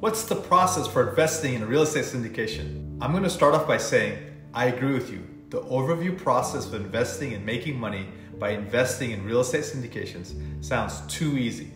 What's the process for investing in a real estate syndication? I'm going to start off by saying I agree with you. The overview process of investing and making money by investing in real estate syndications sounds too easy.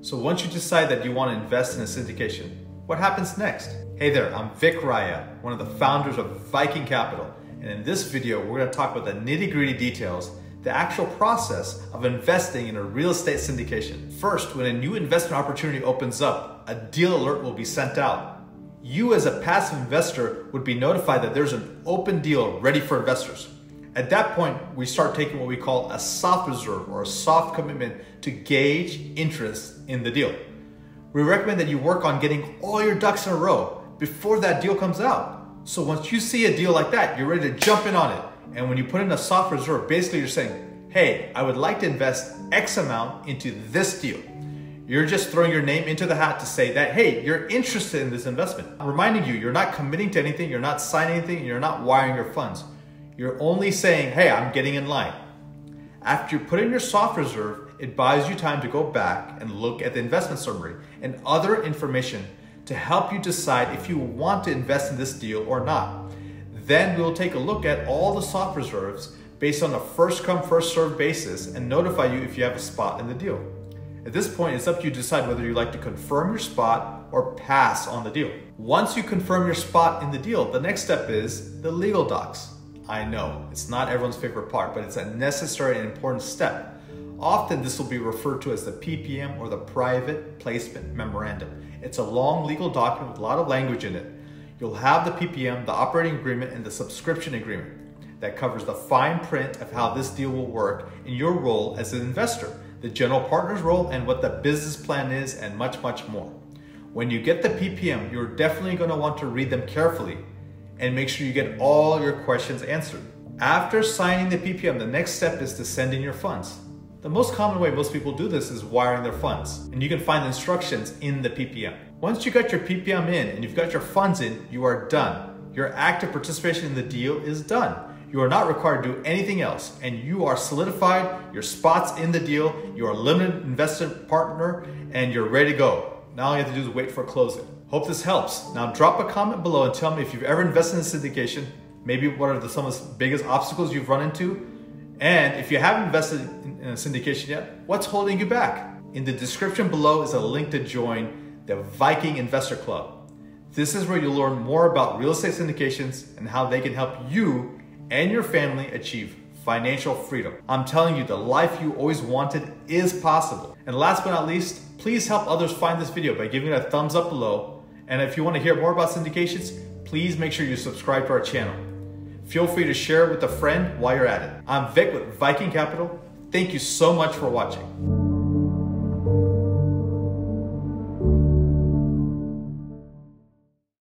So once you decide that you want to invest in a syndication, what happens next? Hey there, I'm Vic Raya, one of the founders of Viking Capital, and in this video we're going to talk about the nitty-gritty details, the actual process of investing in a real estate syndication. First, when a new investment opportunity opens up, a deal alert will be sent out. You as a passive investor would be notified that there's an open deal ready for investors. At that point, we start taking what we call a soft reserve or a soft commitment to gauge interest in the deal. We recommend that you work on getting all your ducks in a row before that deal comes out. So once you see a deal like that, you're ready to jump in on it. And when you put in a soft reserve, basically you're saying, hey, I would like to invest X amount into this deal. You're just throwing your name into the hat to say that, hey, you're interested in this investment. I'm reminding you, you're not committing to anything, you're not signing anything, you're not wiring your funds. You're only saying, hey, I'm getting in line. After you put in your soft reserve, it buys you time to go back and look at the investment summary and other information to help you decide if you want to invest in this deal or not. Then we'll take a look at all the soft reserves based on a first come, first served basis and notify you if you have a spot in the deal. At this point, it's up to you to decide whether you like to confirm your spot or pass on the deal. Once you confirm your spot in the deal, the next step is the legal docs. I know, it's not everyone's favorite part, but it's a necessary and important step. Often this will be referred to as the PPM or the Private Placement Memorandum. It's a long legal document with a lot of language in it. You'll have the PPM, the operating agreement, and the subscription agreement that covers the fine print of how this deal will work in your role as an investor, the general partner's role, and what the business plan is, and much, much more. When you get the PPM, you're definitely going to want to read them carefully and make sure you get all your questions answered. After signing the PPM, the next step is to send in your funds. The most common way most people do this is wiring their funds, and you can find the instructions in the PPM. Once you got your PPM in and you've got your funds in, you are done. Your active participation in the deal is done. You are not required to do anything else, and you are solidified, your spot's in the deal, you're a limited investment partner, and you're ready to go. Now all you have to do is wait for closing. Hope this helps. Now drop a comment below and tell me if you've ever invested in syndication, maybe what are some of the biggest obstacles you've run into, and if you haven't invested in a syndication yet, what's holding you back? In the description below is a link to join the Viking Investor Club. This is where you'll learn more about real estate syndications and how they can help you and your family achieve financial freedom. I'm telling you, the life you always wanted is possible. And last but not least, please help others find this video by giving it a thumbs up below. And if you want to hear more about syndications, please make sure you subscribe to our channel. Feel free to share it with a friend while you're at it. I'm Vic with Viking Capital. Thank you so much for watching.